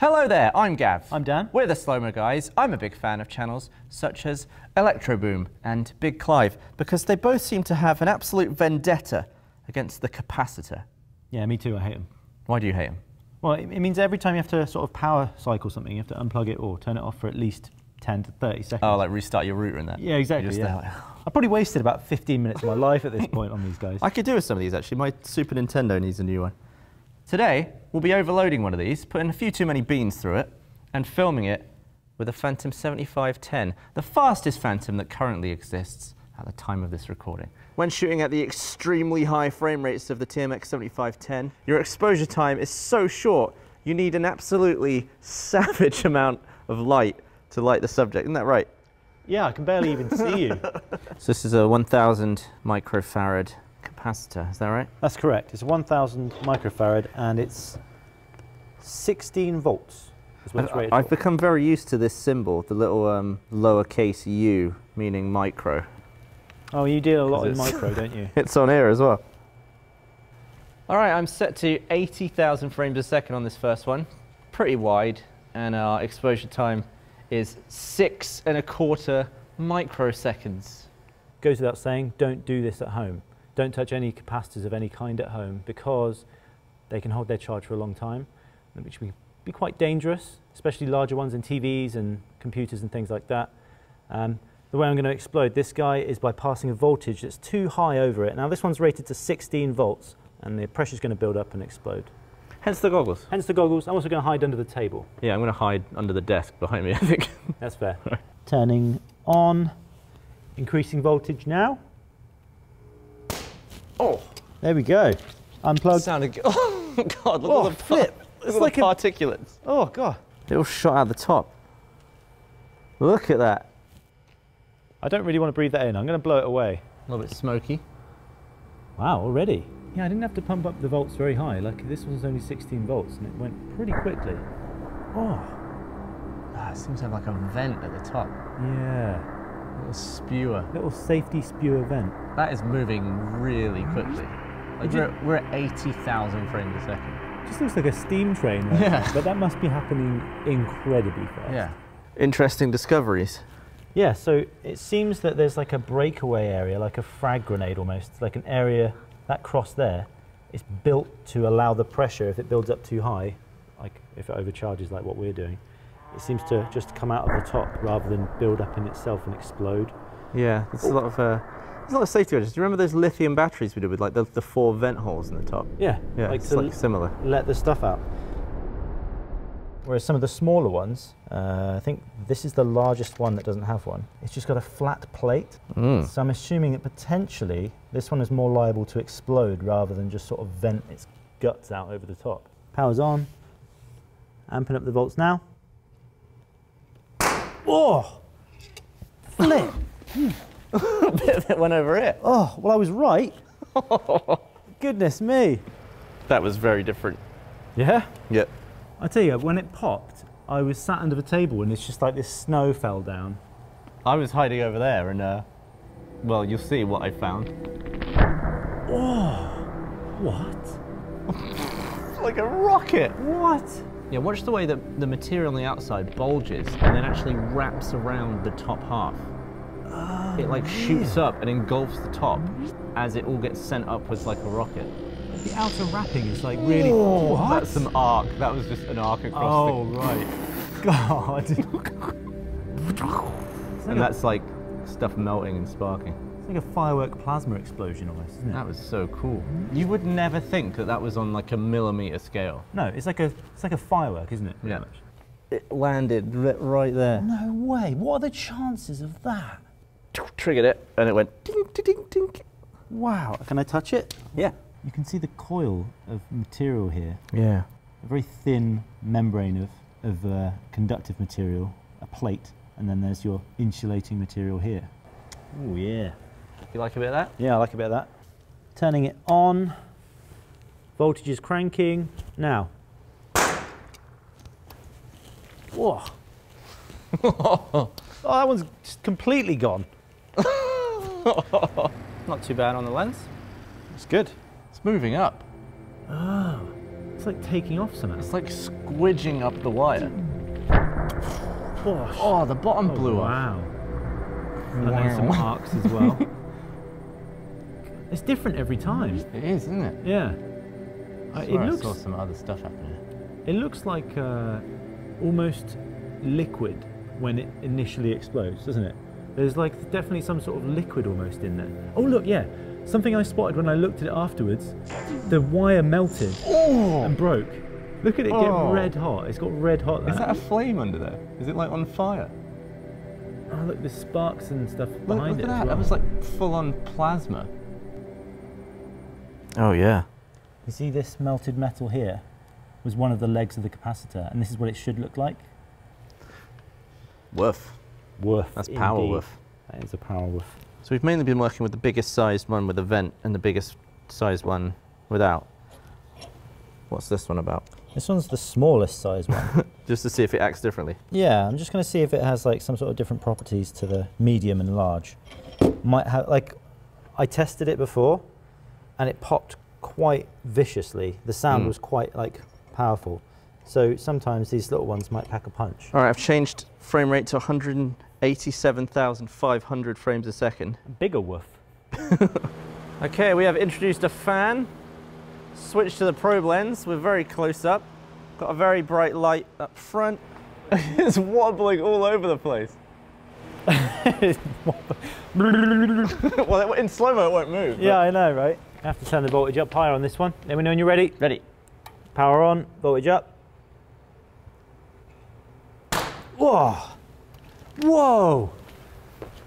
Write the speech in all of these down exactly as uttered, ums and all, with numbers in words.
Hello there, I'm Gav. I'm Dan. We're the Slow Mo Guys. I'm a big fan of channels such as ElectroBoom and Big Clive because they both seem to have an absolute vendetta against the capacitor. Yeah, me too, I hate them. Why do you hate them? Well, it, it means every time you have to sort of power cycle something, you have to unplug it or turn it off for at least ten to thirty seconds. Oh, like restart your router and that? Yeah, exactly. Just yeah. Like, oh. I probably wasted about fifteen minutes of my life at this point on these guys. I could do with some of these actually. My Super Nintendo needs a new one. Today, we'll be overloading one of these, putting a few too many beans through it, and filming it with a Phantom seventy-five ten, the fastest Phantom that currently exists at the time of this recording. When shooting at the extremely high frame rates of the T M X seventy-five ten, your exposure time is so short, you need an absolutely savage amount of light to light the subject. Isn't that right? Yeah, I can barely even see you. So this is a one thousand microfarad capacitor, is that right? That's correct. It's one thousand microfarad and it's sixteen volts. I've, I've become very used to this symbol, the little um, lowercase u, meaning micro. Oh, you deal a lot in micro, don't you? It's on here as well. All right, I'm set to eighty thousand frames a second on this first one. Pretty wide, and our exposure time is six and a quarter microseconds. Goes without saying, don't do this at home. Don't touch any capacitors of any kind at home because they can hold their charge for a long time, which can be quite dangerous, especially larger ones in T Vs and computers and things like that. Um, the way I'm going to explode this guy is by passing a voltage that's too high over it. Now this one's rated to sixteen volts and the pressure's going to build up and explode. Hence the goggles. Hence the goggles. I'm also going to hide under the table. Yeah, I'm going to hide under the desk behind me, I think. That's fair. Right. Turning on, increasing voltage now. Oh, there we go. Unplugged. Sounded good. Oh God! Look oh, at the flip. It's like the particulates. A... Oh God! It all shot out the top. Look at that. I don't really want to breathe that in. I'm going to blow it away. A little bit smoky. Wow! Already. Yeah, I didn't have to pump up the volts very high. Like this one's only sixteen volts, and it went pretty quickly. Oh. Ah, it seems to have like a vent at the top. Yeah. Little spewer. Little safety spewer vent. That is moving really quickly. Like we're, we're at eighty thousand frames a second. It just looks like a steam train, right? Yeah. But that must be happening incredibly fast. Yeah. Interesting discoveries. Yeah, so it seems that there's like a breakaway area, like a frag grenade almost, like an area, that cross there, is built to allow the pressure, if it builds up too high, like if it overcharges like what we're doing, it seems to just come out of the top rather than build up in itself and explode. Yeah, there's a lot of uh, there's a lot of safety measures. Do you remember those lithium batteries we did with like the, the four vent holes in the top? Yeah, yeah, like it's like similar. Let the stuff out. Whereas some of the smaller ones, uh, I think this is the largest one that doesn't have one. It's just got a flat plate. Mm. So I'm assuming that potentially this one is more liable to explode rather than just sort of vent its guts out over the top. Power's on. Amping up the volts now. Oh, flip! A bit that went over it. Oh, well, I was right. Goodness me. That was very different. Yeah? Yep. I tell you, when it popped, I was sat under the table and it's just like this snow fell down. I was hiding over there and, uh, well, you'll see what I found. Oh, what? Like a rocket. What? Yeah, watch the way that the material on the outside bulges and then actually wraps around the top half. Oh, it like shoots yeah. up and engulfs the top as it all gets sent upwards like a rocket. The outer wrapping is like really... Oh, what? That's an arc. That was just an arc across oh, the... Oh, right. God. Like and a... that's like stuff melting and sparking. It's like a firework plasma explosion almost, isn't it? That was so cool. You would never think that that was on like a millimeter scale. No, it's like a it's like a firework, isn't it? Yeah. Much. It landed right there. No way. What are the chances of that? Triggered it and it went ding, ding, ding, ding. Wow. Can I touch it? Yeah. You can see the coil of material here. Yeah. A very thin membrane of, of uh, conductive material, a plate, and then there's your insulating material here. Oh, yeah. You like a bit of that? Yeah, I like a bit of that. Turning it on. Voltage is cranking. Now. Whoa. Oh, that one's just completely gone. Not too bad on the lens. It's good. It's moving up. Oh. It's like taking off somehow. It's like squidging up the wire. Gosh. Oh, the bottom oh, blew wow. up. Wow. And then some arcs as well. It's different every time. It is, isn't it? Yeah. I, it looks, I saw some other stuff happening. It looks like uh, almost liquid when it initially explodes, doesn't it? There's like definitely some sort of liquid almost in there. Oh look, yeah. Something I spotted when I looked at it afterwards, the wire melted oh. and broke. Look at it get oh. red hot. It's got red hot. That. Is that a flame under there? Is it like on fire? Oh look, there's sparks and stuff look, behind look it. Look at that. Well. That was like full on plasma. Oh yeah. You see this melted metal here was one of the legs of the capacitor, and this is what it should look like. Woof. Woof. That's indeed. Power woof. That is a power woof. So we've mainly been working with the biggest sized one with a vent and the biggest sized one without. What's this one about? This one's the smallest size one. Just to see if it acts differently? Yeah, I'm just going to see if it has like some sort of different properties to the medium and large. Might have, like, I tested it before and it popped quite viciously. The sound mm. was quite like powerful. So sometimes these little ones might pack a punch. All right, I've changed frame rate to one hundred eighty-seven thousand five hundred frames a second. Bigger woof. Okay, we have introduced a fan. Switch to the probe lens. We're very close up. Got a very bright light up front. It's wobbling all over the place. Well, in slow-mo it won't move. Yeah, I know, right? I have to turn the voltage up higher on this one. Let me know when you're ready. Ready. Power on, voltage up. Whoa! Whoa!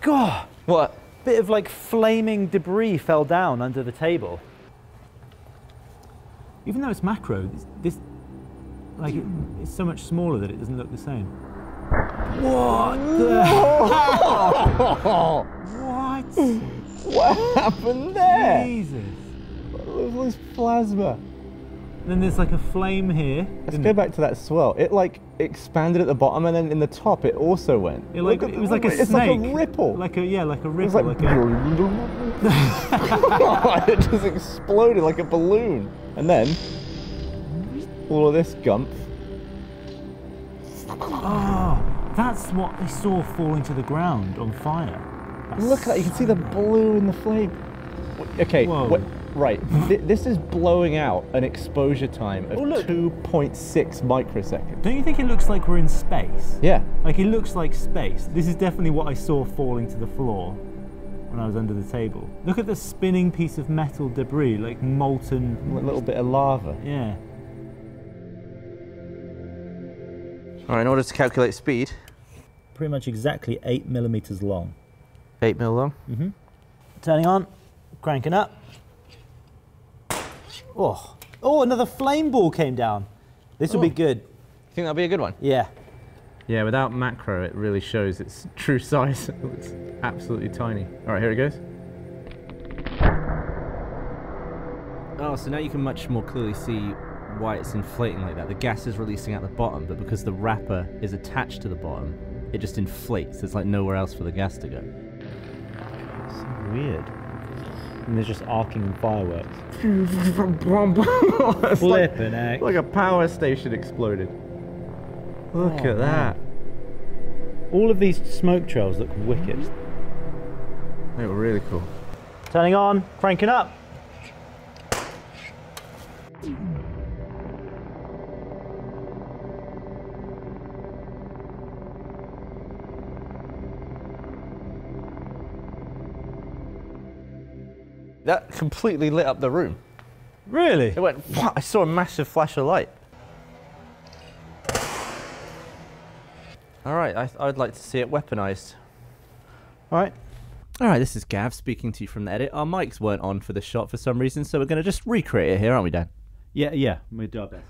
God! What? Bit of like flaming debris fell down under the table. Even though it's macro, this, like, it, it's so much smaller that it doesn't look the same. What the hell? What? What happened there? Jesus. What was plasma? And then there's like a flame here. Let's go it? back to that swirl. It like expanded at the bottom and then in the top it also went. It, like, it was like a it's snake. It's like a ripple. Like a, yeah, like a ripple. It was like, like a... It just exploded like a balloon. And then, all of this gump. Oh, that's what they saw falling to the ground on fire. That's Look at that, you can see the blue and the flame. Okay, what, right, Th this is blowing out an exposure time of oh, two point six microseconds. Don't you think it looks like we're in space? Yeah. Like it looks like space. This is definitely what I saw falling to the floor when I was under the table. Look at the spinning piece of metal debris, like molten... A little bit of lava. Yeah. All right, in order to calculate speed... Pretty much exactly eight millimeters long. Eight mil long? Mm-hmm. Turning on, cranking up. Oh, oh, another flame ball came down. This will oh. be good. You think that'll be a good one? Yeah. Yeah, without macro, it really shows its true size. It's absolutely tiny. All right, here it goes. Oh, so now you can much more clearly see why it's inflating like that. The gas is releasing at the bottom, but because the wrapper is attached to the bottom, it just inflates. There's like nowhere else for the gas to go. So weird. And there's just arcing fireworks. It's flippin' heck. Like a power station exploded. Look oh, at that. Man. All of these smoke trails look wicked. They were really cool. Turning on, cranking up. That completely lit up the room. Really? It went, wow, I saw a massive flash of light. All right, I, I'd like to see it weaponized. All right. All right, this is Gav speaking to you from the edit. Our mics weren't on for this shot for some reason, so we're going to just recreate it here, aren't we, Dan? Yeah, yeah, we do our best.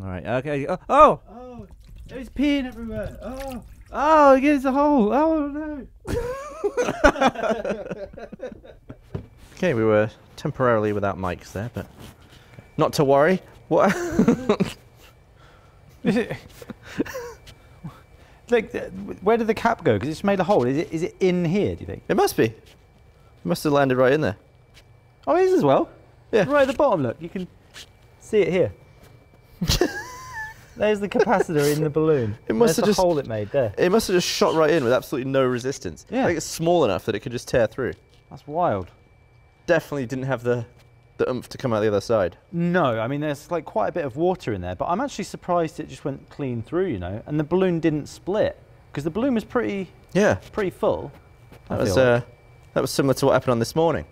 All right, okay. Oh! Oh, oh there's peeing everywhere. Oh! Oh, there's a hole. Oh, no. Okay, we were temporarily without mics there, but not to worry. What? Is it... Like, where did the cap go? Because it's made a hole. Is it? Is it in here? Do you think? It must be. It must have landed right in there. Oh, it is as well. Yeah. Right at the bottom. Look, you can see it here. There's the capacitor in the balloon. It must There's have the just hole it made there. It must have just shot right in with absolutely no resistance. Yeah. I think it's small enough that it could just tear through. That's wild. Definitely didn't have the the oomph to come out the other side. No, I mean there's like quite a bit of water in there, but I'm actually surprised it just went clean through, you know, and the balloon didn't split because the balloon was pretty yeah pretty full. That I was uh, that was similar to what happened on this morning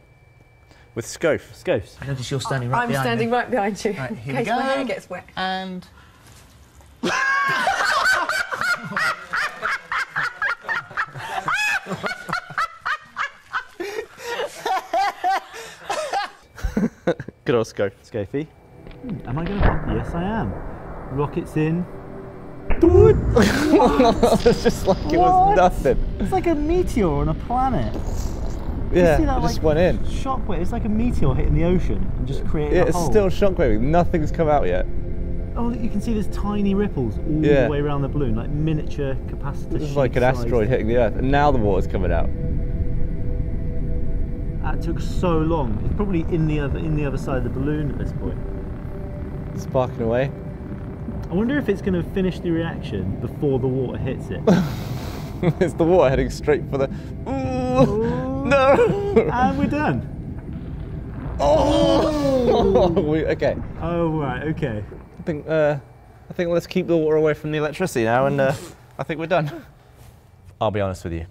with Scof. Scofs. I notice you're standing right I'm behind standing me. I'm standing right behind you. Right, here in we case go. My hair gets wet. And. Good old Scof. Scofy. Hmm, am I going to? Yes, I am. Rockets in. It's just like it what? was nothing. It's like a meteor on a planet. Yeah, you see that, it just like, went in. Shockwave. It's like a meteor hitting the ocean and just creating. Yeah, a it's hole. still shockwaving. Nothing's come out yet. Oh, look, you can see there's tiny ripples all yeah. the way around the balloon, like miniature capacitor. It's like an asteroid hitting the Earth, and now the water's coming out. That took so long. It's probably in the other in the other side of the balloon at this point. It's sparking away. I wonder if it's going to finish the reaction before the water hits it. It's the water heading straight for the. Ooh, no. And we're done. Oh. we, okay. Oh right. Okay. I think, uh, I think let's keep the water away from the electricity now, and uh, I think we're done. I'll be honest with you,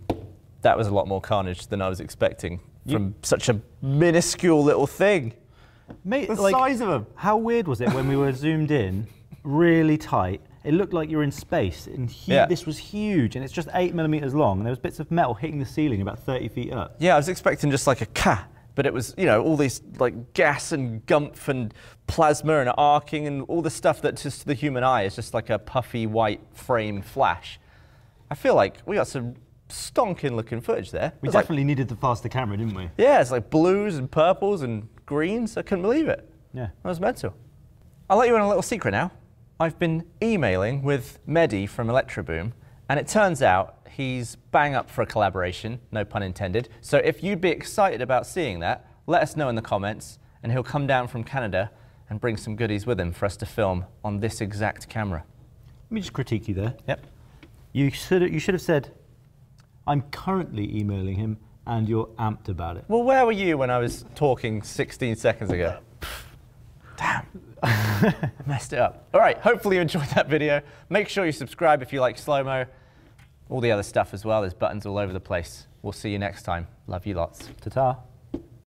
that was a lot more carnage than I was expecting you... from such a minuscule little thing. Mate, the like, size of them. How weird was it when we were zoomed in, really tight? It looked like you were in space, and yeah. this was huge, and it's just eight millimeters long, and there was bits of metal hitting the ceiling about thirty feet up. Yeah, I was expecting just like a cat. But it was, you know, all these like gas and gumph and plasma and arcing and all the stuff that just to the human eye is just like a puffy white frame flash. I feel like we got some stonking looking footage there. We definitely like, needed the faster camera, didn't we? Yeah, it's like blues and purples and greens. I couldn't believe it. Yeah. That was mental. I'll let you in on a little secret now. I've been emailing with Mehdi from ElectroBoom, and it turns out he's bang up for a collaboration, no pun intended. So if you'd be excited about seeing that, let us know in the comments, and he'll come down from Canada and bring some goodies with him for us to film on this exact camera. Let me just critique you there. Yep. You should, you should have said, I'm currently emailing him, and you're amped about it. Well, where were you when I was talking sixteen seconds ago? Damn. Messed it up. All right, hopefully you enjoyed that video. Make sure you subscribe if you like slow-mo. All the other stuff as well, there's buttons all over the place. We'll see you next time. Love you lots. Ta-ta.